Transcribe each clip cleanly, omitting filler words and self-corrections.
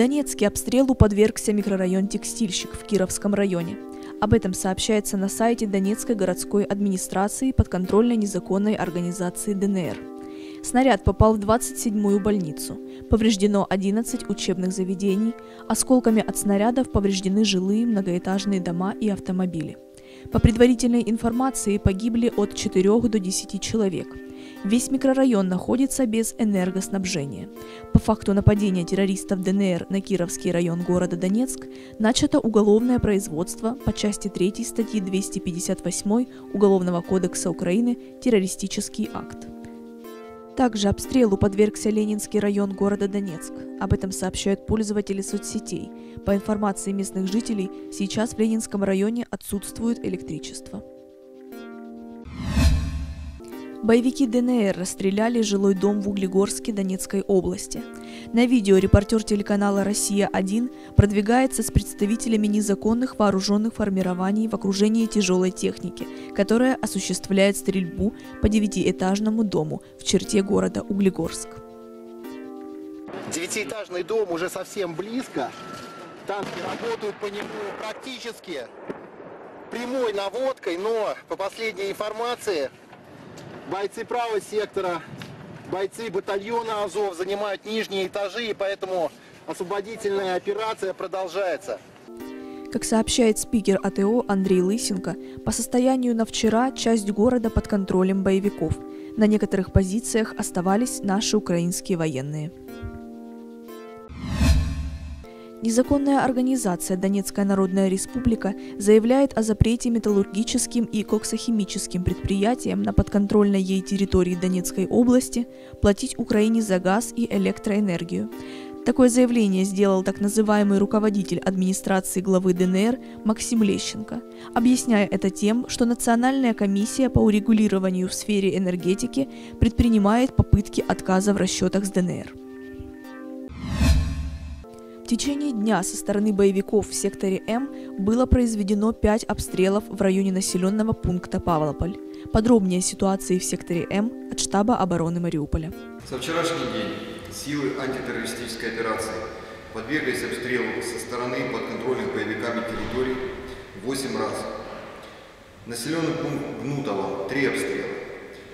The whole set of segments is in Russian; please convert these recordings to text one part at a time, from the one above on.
Донецке обстрелу подвергся микрорайон «Текстильщик» в Кировском районе. Об этом сообщается на сайте Донецкой городской администрации подконтрольной незаконной организации ДНР. Снаряд попал в 27-ю больницу. Повреждено 11 учебных заведений. Осколками от снарядов повреждены жилые многоэтажные дома и автомобили. По предварительной информации погибли от 4 до 10 человек. Весь микрорайон находится без энергоснабжения. По факту нападения террористов ДНР на Кировский район города Донецк начато уголовное производство по части 3 статьи 258 Уголовного кодекса Украины «Террористический акт». Также обстрелу подвергся Ленинский район города Донецк. Об этом сообщают пользователи соцсетей. По информации местных жителей, сейчас в Ленинском районе отсутствует электричество. Боевики ДНР расстреляли жилой дом в Углегорске Донецкой области. На видео репортер телеканала «Россия-1» продвигается с представителями незаконных вооруженных формирований в окружении тяжелой техники, которая осуществляет стрельбу по 9-этажному дому в черте города Углегорск. 9-этажный дом уже совсем близко. Танки работают по нему практически прямой наводкой, но по последней информации бойцы правого сектора, бойцы батальона «Азов» занимают нижние этажи, и поэтому освободительная операция продолжается. Как сообщает спикер АТО Андрей Лысенко, по состоянию на вчера часть города под контролем боевиков. На некоторых позициях оставались наши украинские военные. Незаконная организация Донецкая Народная Республика заявляет о запрете металлургическим и коксохимическим предприятиям на подконтрольной ей территории Донецкой области платить Украине за газ и электроэнергию. Такое заявление сделал так называемый руководитель администрации главы ДНР Максим Лещенко, объясняя это тем, что Национальная комиссия по урегулированию в сфере энергетики предпринимает попытки отказа в расчетах с ДНР. В течение дня со стороны боевиков в секторе М было произведено 5 обстрелов в районе населенного пункта Павлополь. Подробнее о ситуации в секторе М от штаба обороны Мариуполя. Со вчерашний день силы антитеррористической операции подверглись обстрелу со стороны подконтрольных боевиками территорий 8 раз. Населенный пункт Гнутово – 3 обстрела,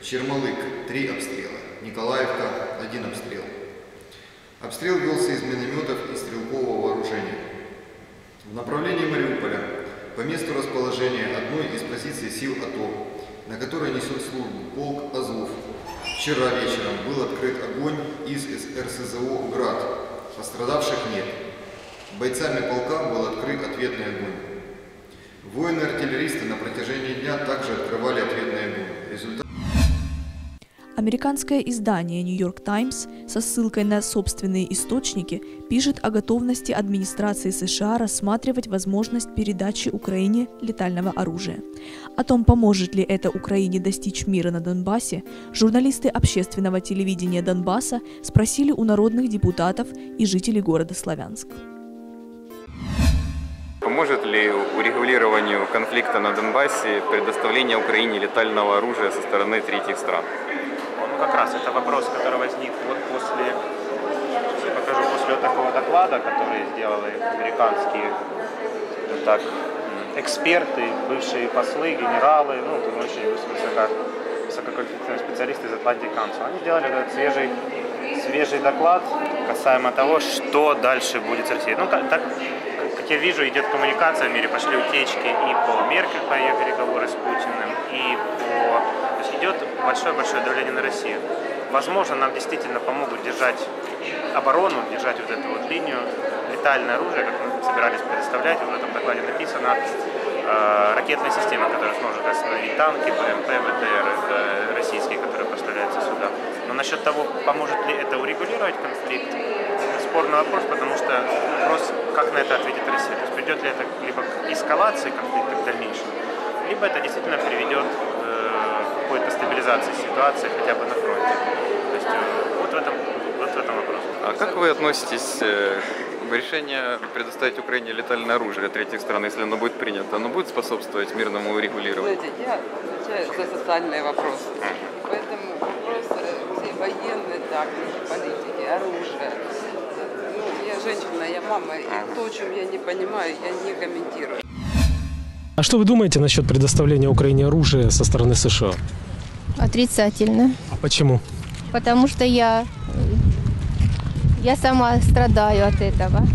Чермалык – 3 обстрела, Николаевка – 1 обстрел. Обстрел велся из минометов и стрелкового вооружения. В направлении Мариуполя по месту расположения одной из позиций сил АТО, на которой несет службу полк «Азов», вчера вечером был открыт огонь из РСЗО «Град». Пострадавших нет. Бойцами полка был открыт ответный огонь. Воины-артиллеристы на протяжении дня также открывали ответный огонь. Американское издание New York Times со ссылкой на собственные источники пишет о готовности администрации США рассматривать возможность передачи Украине летального оружия. О том, поможет ли это Украине достичь мира на Донбассе, журналисты общественного телевидения Донбасса спросили у народных депутатов и жителей города Славянск. Поможет ли урегулированию конфликта на Донбассе предоставление Украине летального оружия со стороны третьих стран? Как раз это вопрос, который возник вот после такого доклада, который сделали американские эксперты, бывшие послы, генералы, очень высококвалифицированные специалисты из Атлантиканца. Они сделали этот свежий доклад касаемо того, что дальше будет с Россией. Как я вижу, идет коммуникация, в мире пошли утечки и по Меркель, по ее переговоры с Путиным, и идет большое-большое давление на Россию. Возможно, нам действительно помогут держать оборону, держать вот эту вот линию. Летальное оружие, как мы собирались предоставлять, в этом докладе написано, ракетная система, которая сможет остановить танки, БМП, БТР, российские, которые поставляются сюда. Но насчет того, поможет ли это урегулировать конфликт, это спорный вопрос, потому что вопрос, как на это ответит Россия. То есть придет ли это либо к эскалации конфликта в дальнейшем, либо это действительно приведет какой-то стабилизации ситуации хотя бы на фронте. То есть вот в этом вопрос. А как вы относитесь к решению предоставить Украине летальное оружие для третьих стран, если оно будет принято? Оно будет способствовать мирному урегулированию? Знаете, я отвечаю за социальные вопросы. Поэтому вопрос всей военной, политики, оружия. Я я женщина, я мама. И то, о чем я не понимаю, я не комментирую. А что вы думаете насчет предоставления Украине оружия со стороны США? Отрицательно. А почему? Потому что я сама страдаю от этого.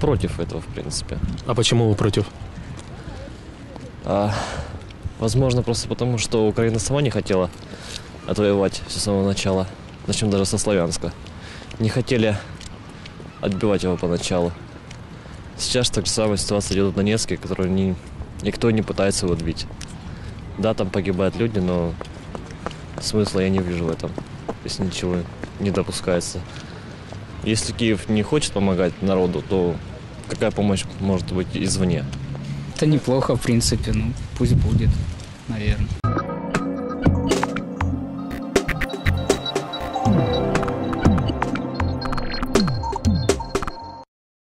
Против этого, в принципе. А почему вы против? Возможно, просто потому, что Украина сама не хотела отвоевать все с самого начала. Начнем даже со Славянска. Не хотели отбивать его поначалу. Сейчас так же самая ситуация идет в Донецке, которую никто не пытается его отбить. Да, там погибают люди, но смысла я не вижу в этом. То есть ничего не допускается. Если Киев не хочет помогать народу, то какая помощь может быть извне? Это неплохо, в принципе. Ну, пусть будет, наверное.